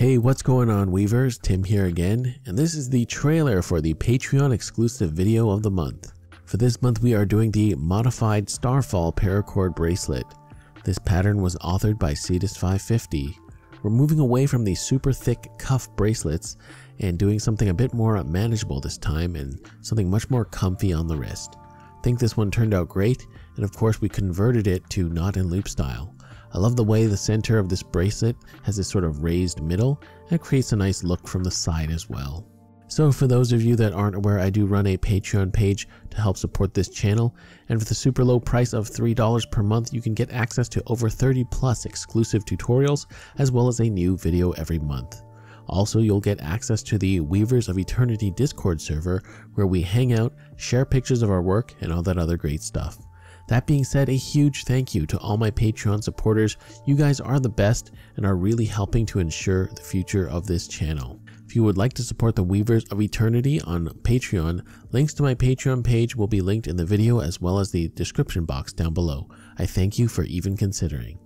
Hey, what's going on, Weavers? Tim here again, and this is the trailer for the Patreon exclusive video of the month. For this month, we are doing the modified Starfall paracord bracelet. This pattern was authored by Cetus550. We're moving away from the super thick cuff bracelets and doing something a bit more manageable this time and something much more comfy on the wrist. I think this one turned out great, and of course we converted it to knot and loop style. I love the way the center of this bracelet has this sort of raised middle, and it creates a nice look from the side as well. So for those of you that aren't aware, I do run a Patreon page to help support this channel, and for the super low price of $3 per month, you can get access to over 30 plus exclusive tutorials, as well as a new video every month. Also, you'll get access to the Weavers of Eternity Discord server, where we hang out, share pictures of our work, and all that other great stuff. That being said, a huge thank you to all my Patreon supporters. You guys are the best and are really helping to ensure the future of this channel. If you would like to support the Weavers of Eternity on Patreon, links to my Patreon page will be linked in the video as well as the description box down below. I thank you for even considering.